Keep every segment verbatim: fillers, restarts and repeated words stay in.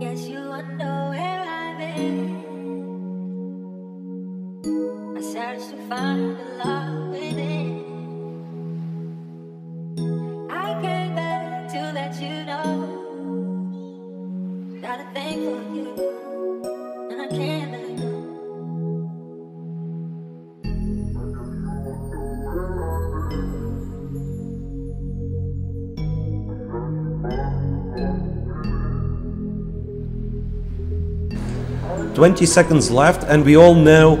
guess you wonder where I've been. I searched to find the love within. I came back to let you know that I think for you, and I can't let it go. twenty seconds left, and we all know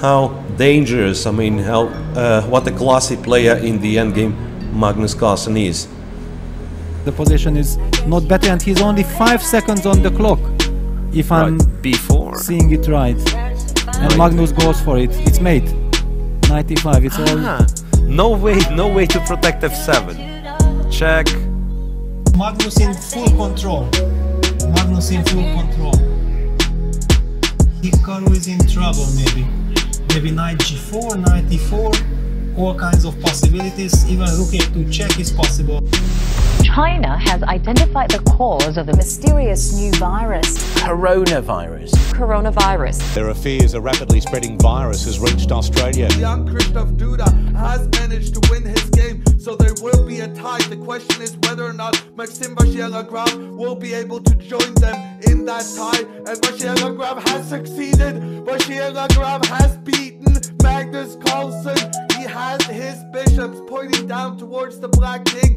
how dangerous, I mean, how uh, what a classy player in the endgame Magnus Carlsen is. The position is not better, and he's only five seconds on the clock, if right. I'm before seeing it right. And Magnus goes for it. It's mate. ninety-five. It's ah, all. No way, no way to protect F seven. Check. Magnus in full control. Magnus in full control. Hikaru is in trouble, maybe. Maybe knight g four, knight e four, all kinds of possibilities. Even looking to check is possible. China has identified the cause of the mysterious new virus. Coronavirus. Coronavirus. There are fears a rapidly spreading virus has reached Australia. Young Christoph Duda has managed to win his game, so there will be a tie. The question is whether or not Maxime Vachier-Lagrave will be able to join them in that tie. And Vachier-Lagrave has succeeded. Vachier-Lagrave has beaten Magnus Carlsen. He has his bishops pointing down towards the Black King.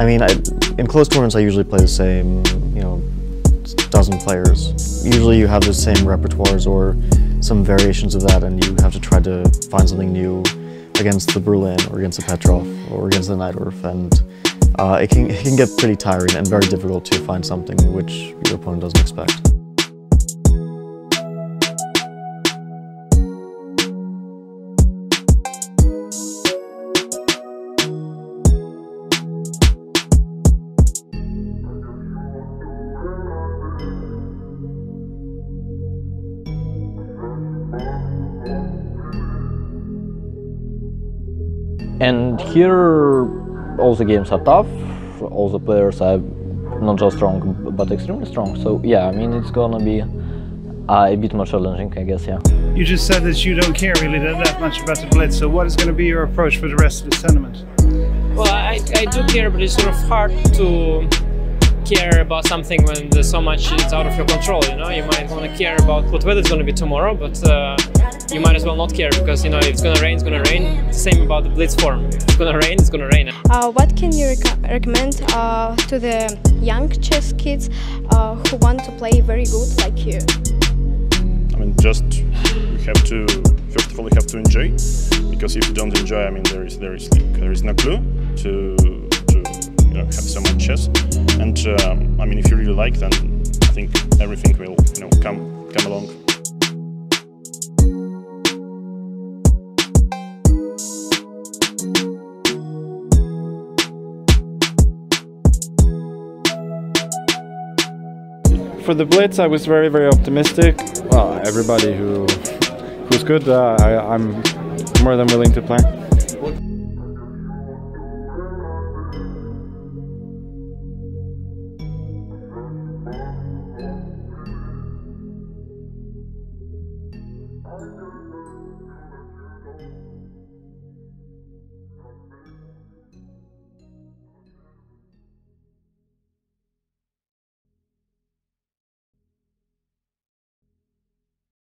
I mean, I, in close tournaments, I usually play the same, you know, dozen players. Usually you have the same repertoires or some variations of that, and you have to try to find something new against the Berlin or against the Petrov or against the Nightworth, and uh, it, can, it can get pretty tiring and very difficult to find something which your opponent doesn't expect. And here, all the games are tough, all the players are not just strong, but extremely strong. So yeah, I mean, it's gonna be uh, a bit more challenging, I guess, yeah. You just said that you don't care really that, that much about the blitz, so what is gonna be your approach for the rest of this tournament? Well, I, I do care, but it's sort of hard to care about something when there's so much it's out of your control, you know? You might wanna care about what weather is gonna be tomorrow, but uh, you might as well not care, because you know, if it's gonna rain, it's gonna rain. It's the same about the blitz form. If it's gonna rain, it's gonna rain. Uh, what can you rec recommend uh, to the young chess kids uh, who want to play very good like you? I mean, just you have to, first of all, you have to enjoy, because if you don't enjoy, I mean, there is there is like, there is no clue to, to you know, have so much chess. And um, I mean, if you really like, then I think everything will, you know, come come along. For the blitz, I was very, very optimistic. Well, everybody who who's good, uh, I, I'm more than willing to play.